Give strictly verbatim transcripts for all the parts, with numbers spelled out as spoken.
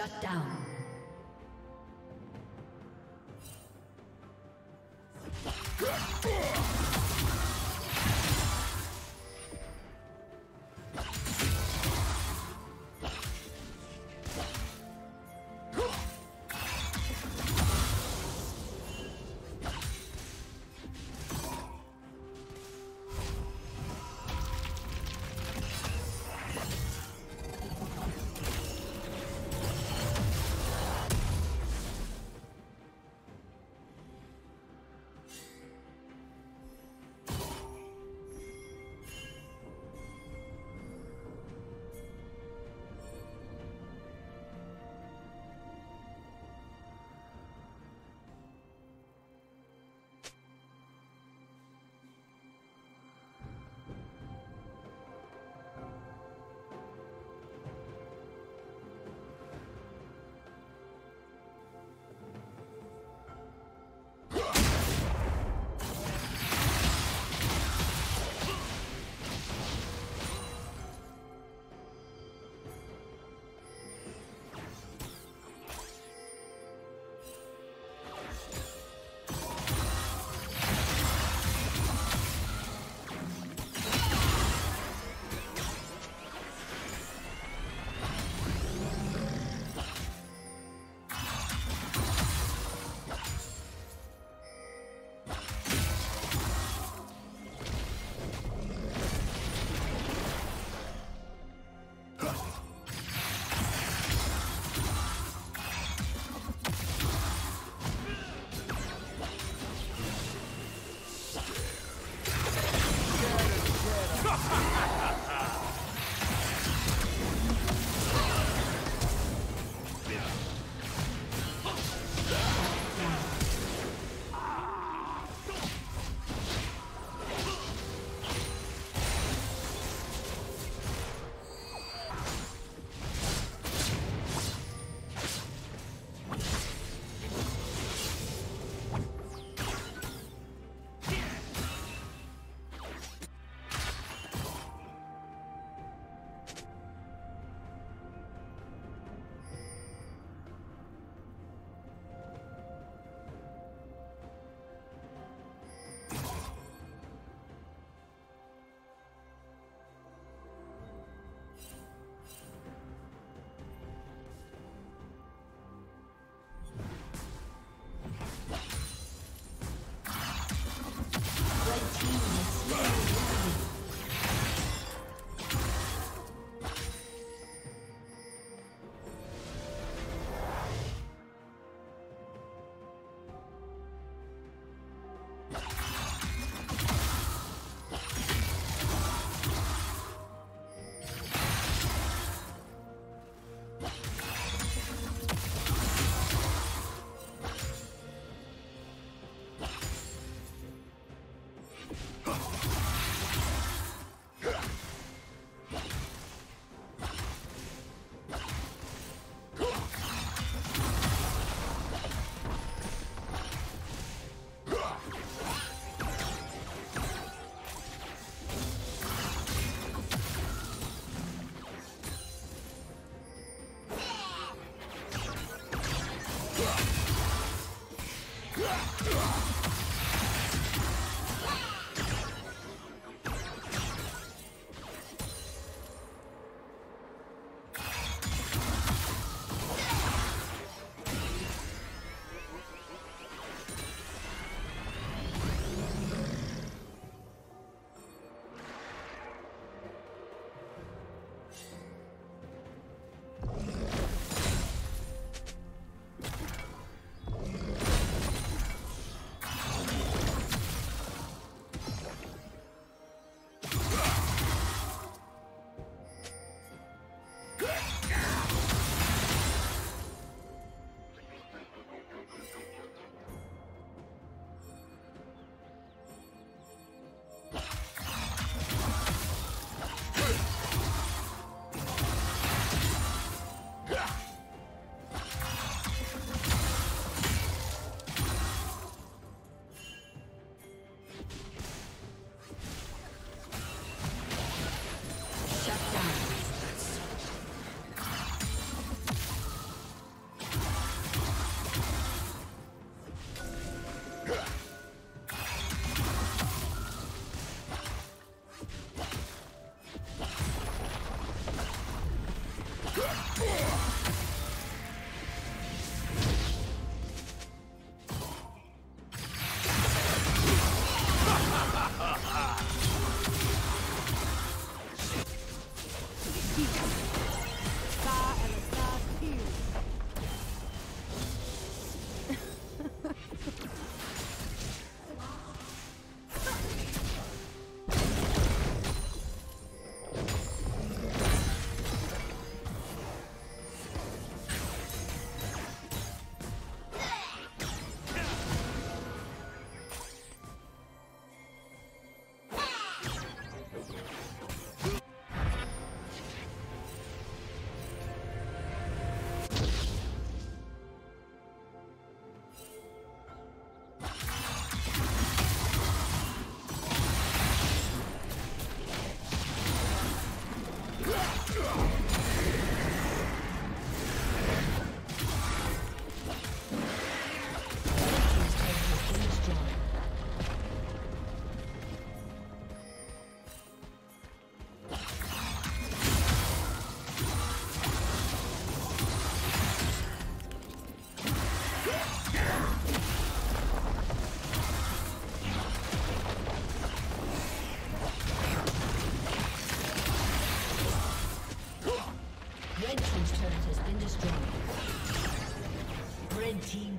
Shut down.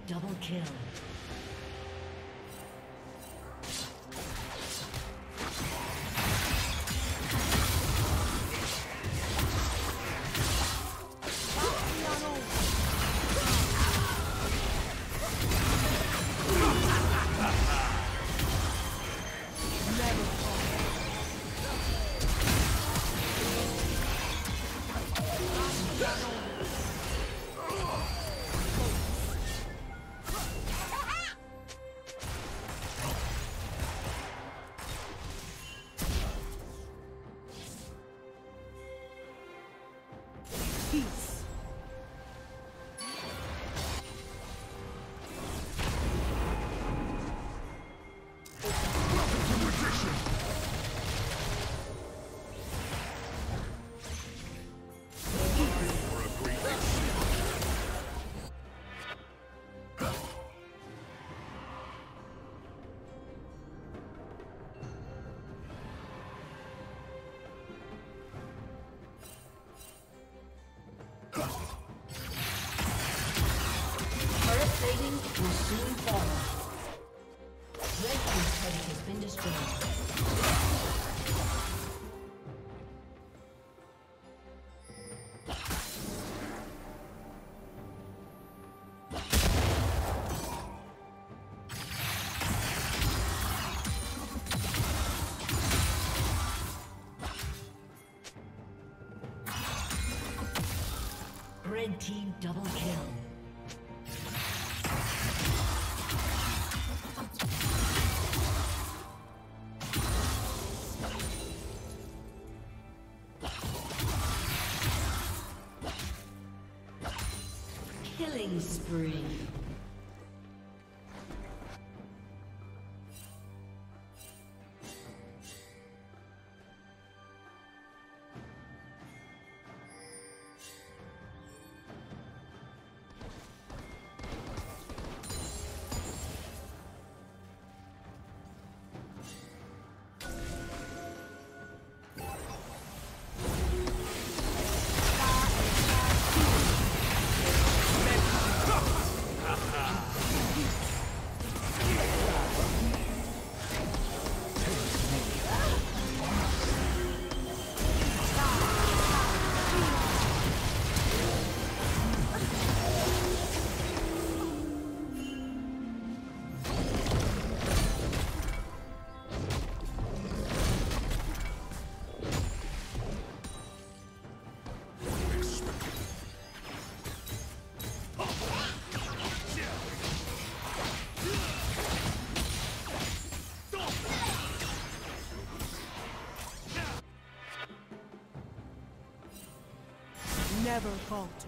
Double kill. Red team double kill. Never falter.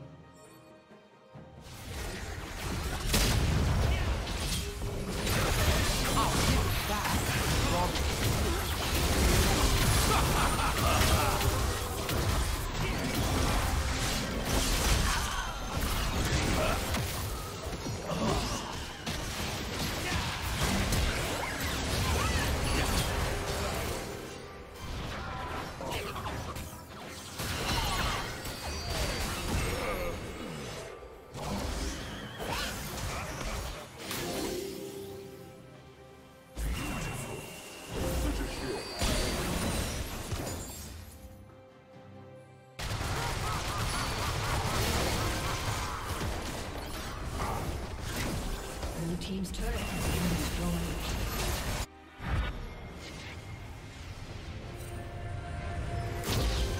Team's turret has been destroyed. Give it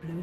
Blue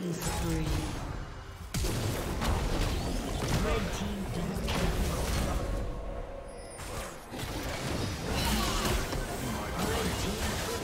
Killing spree. Red team double kill. Red team double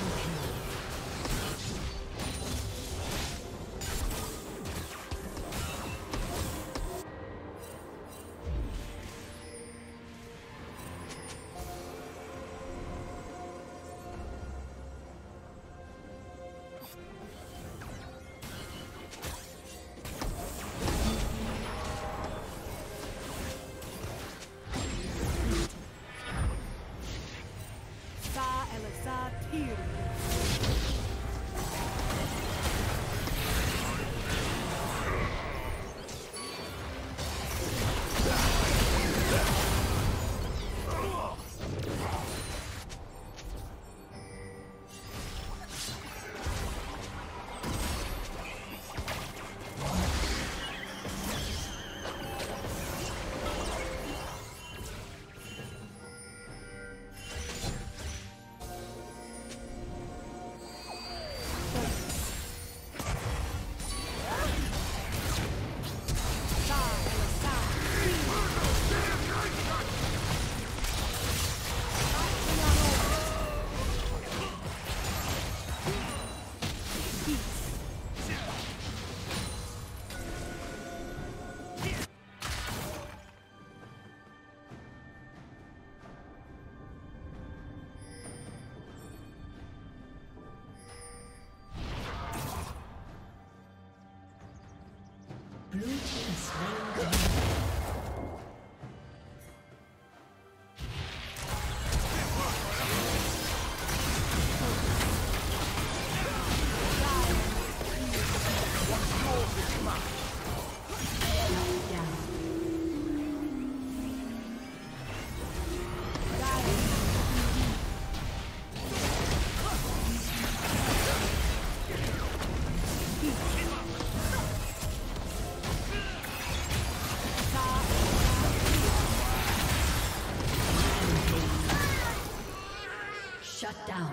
shut down.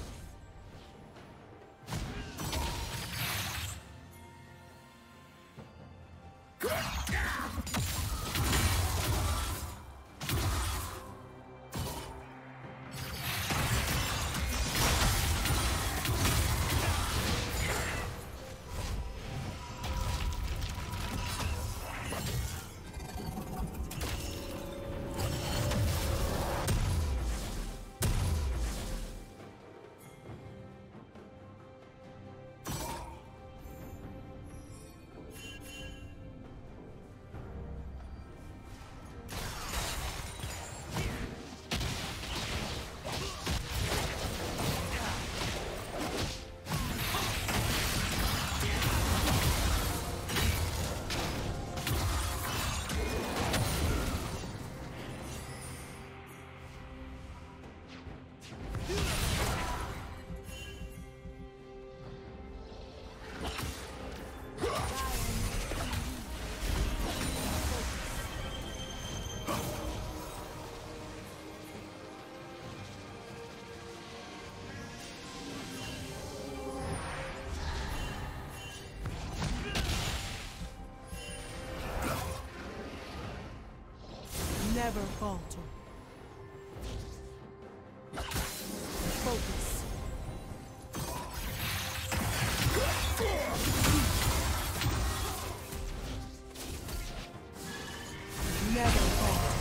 Never falter. Focus. Never falter.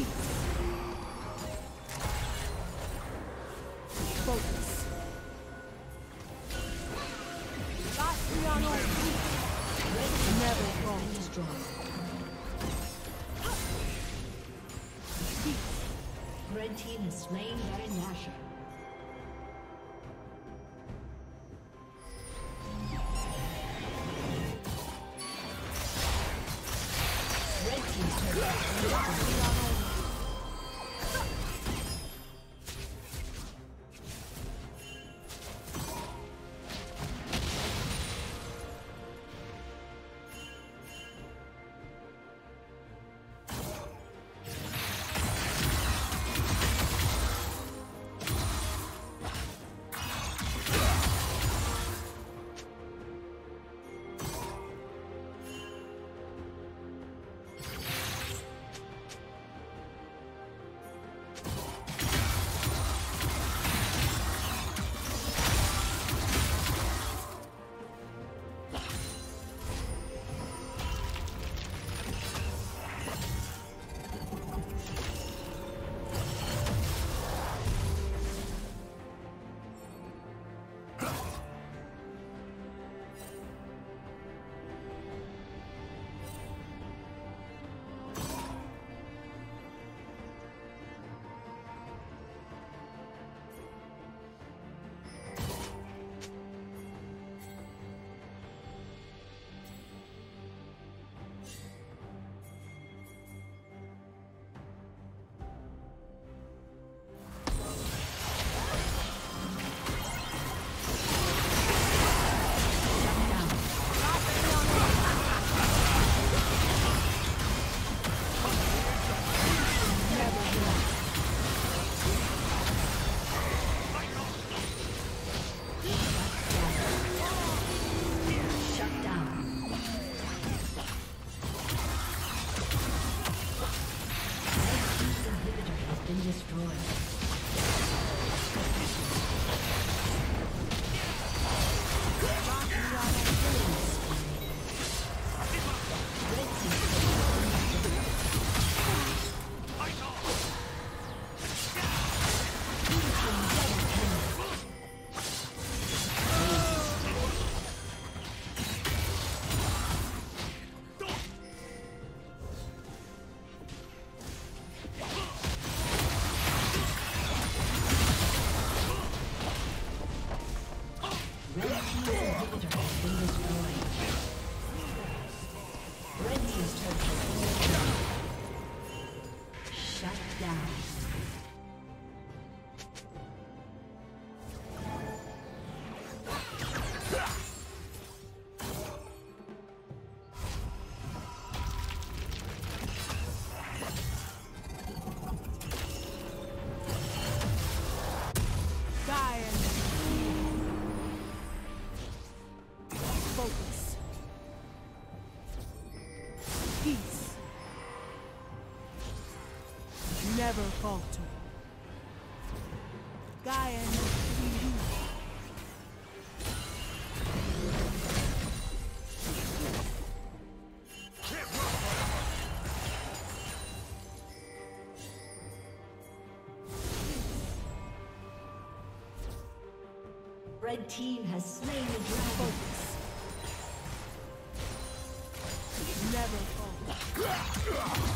peace. Focus. Bastriano, never fall destroyed. Peace. Red team is slain Baron Nashor. Never falter. Gaia no Kiryu. Red team has slain the dragon. Focus. Never falter. Focus.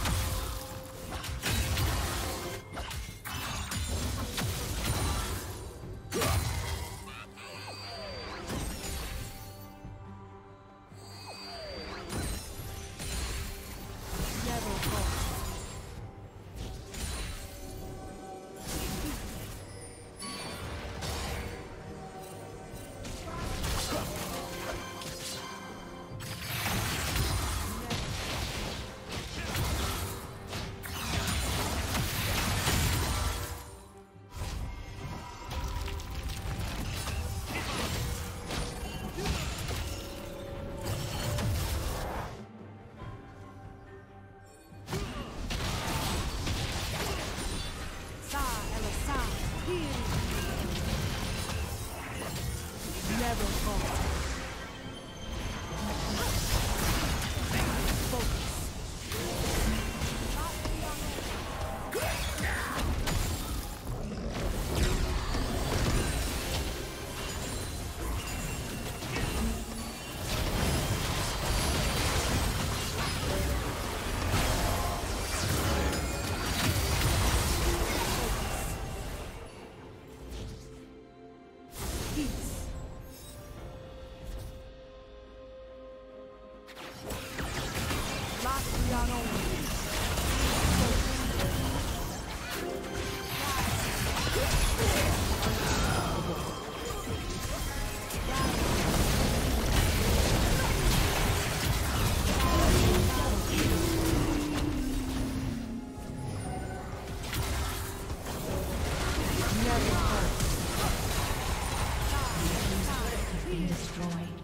destroyed.